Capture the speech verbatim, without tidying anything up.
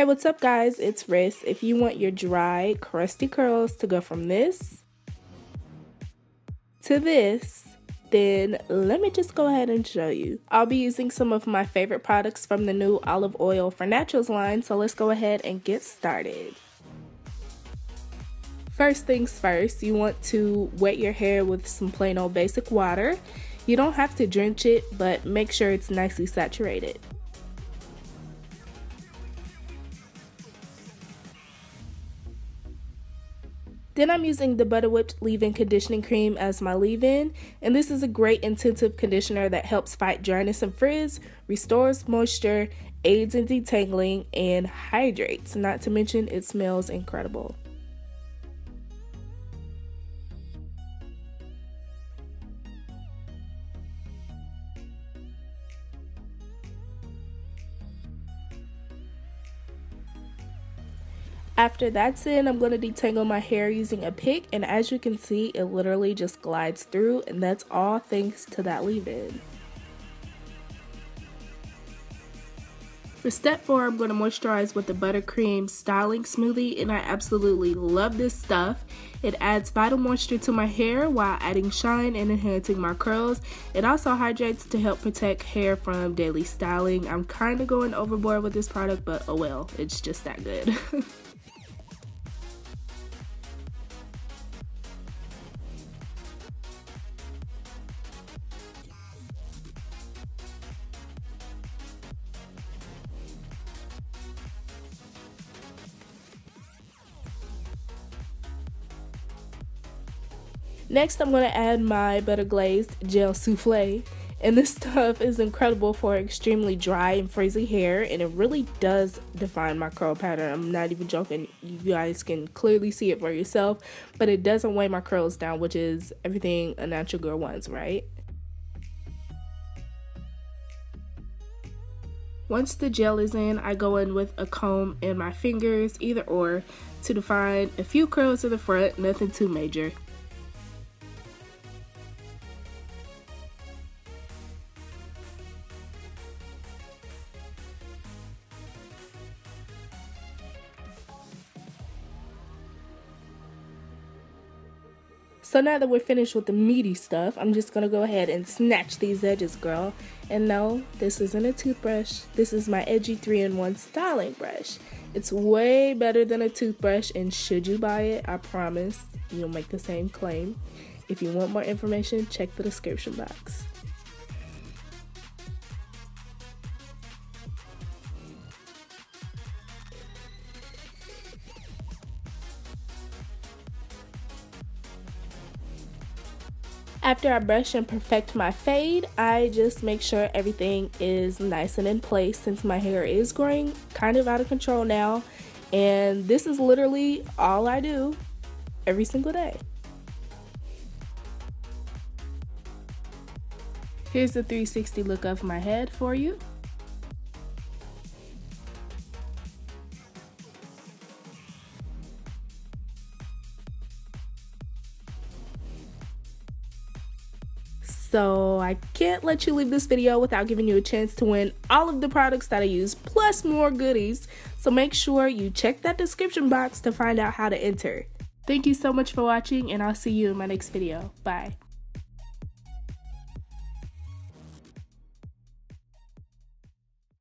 Hey, what's up guys? It's Riss. If you want your dry, crusty curls to go from this to this, then let me just go ahead and show you. I'll be using some of my favorite products from the new Olive Oil for Naturals line, so let's go ahead and get started. First things first, you want to wet your hair with some plain old basic water. You don't have to drench it, but make sure it's nicely saturated. Then I'm using the Butter Whipped Leave-In Conditioning Cream as my leave-in, and this is a great intensive conditioner that helps fight dryness and frizz, restores moisture, aids in detangling, and hydrates. Not to mention, it smells incredible. After that's in, I'm going to detangle my hair using a pick, and as you can see, it literally just glides through, and that's all thanks to that leave-in. For step four, I'm going to moisturize with the Buttercream Styling Smoothie, and I absolutely love this stuff. It adds vital moisture to my hair while adding shine and enhancing my curls. It also hydrates to help protect hair from daily styling. I'm kind of going overboard with this product, but oh well, it's just that good. Next, I'm going to add my Butter Glazed Gel Souffle, and this stuff is incredible for extremely dry and frizzy hair, and it really does define my curl pattern. I'm not even joking, you guys can clearly see it for yourself, but it doesn't weigh my curls down, which is everything a natural girl wants, right? Once the gel is in, I go in with a comb and my fingers, either or, to define a few curls in the front, nothing too major. So now that we're finished with the meaty stuff, I'm just going to go ahead and snatch these edges, girl. And no, this isn't a toothbrush. This is my edgy three in one styling brush. It's way better than a toothbrush, and should you buy it, I promise you'll make the same claim. If you want more information, check the description box. After I brush and perfect my fade, I just make sure everything is nice and in place since my hair is growing kind of out of control now, and this is literally all I do every single day. Here's the three sixty look of my head for you. So I can't let you leave this video without giving you a chance to win all of the products that I use, plus more goodies. So make sure you check that description box to find out how to enter. Thank you so much for watching, and I'll see you in my next video. Bye.